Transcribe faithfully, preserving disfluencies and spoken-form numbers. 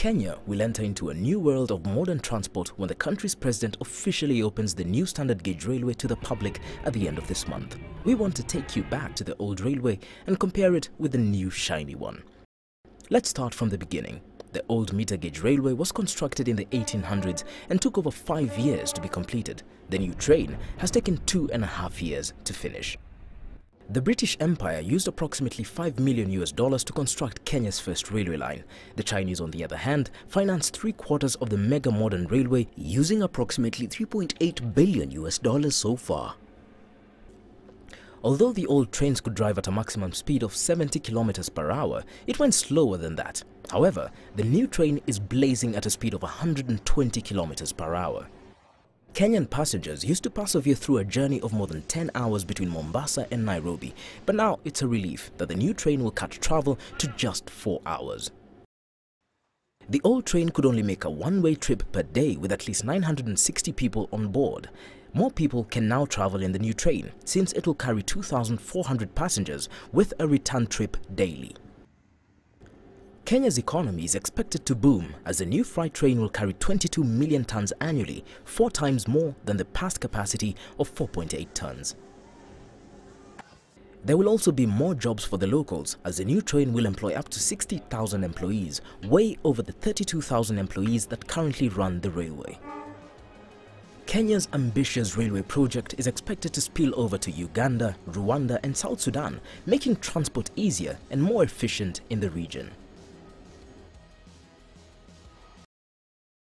Kenya will enter into a new world of modern transport when the country's president officially opens the new standard gauge railway to the public at the end of this month. We want to take you back to the old railway and compare it with the new shiny one. Let's start from the beginning. The old meter gauge railway was constructed in the eighteen hundreds and took over five years to be completed. The new train has taken two and a half years to finish. The British Empire used approximately five million U S dollars to construct Kenya's first railway line. The Chinese, on the other hand, financed three quarters of the mega modern railway using approximately three point eight billion U S dollars so far. Although the old trains could drive at a maximum speed of seventy kilometers per hour, it went slower than that. However, the new train is blazing at a speed of one hundred twenty kilometers per hour. Kenyan passengers used to persevere through a journey of more than ten hours between Mombasa and Nairobi, but now it's a relief that the new train will cut travel to just four hours. The old train could only make a one-way trip per day with at least nine hundred sixty people on board. More people can now travel in the new train since it will carry two thousand four hundred passengers with a return trip daily. Kenya's economy is expected to boom as the new freight train will carry twenty-two million tons annually, four times more than the past capacity of four point eight tons. There will also be more jobs for the locals as the new train will employ up to sixty thousand employees, way over the thirty-two thousand employees that currently run the railway. Kenya's ambitious railway project is expected to spill over to Uganda, Rwanda and South Sudan, making transport easier and more efficient in the region.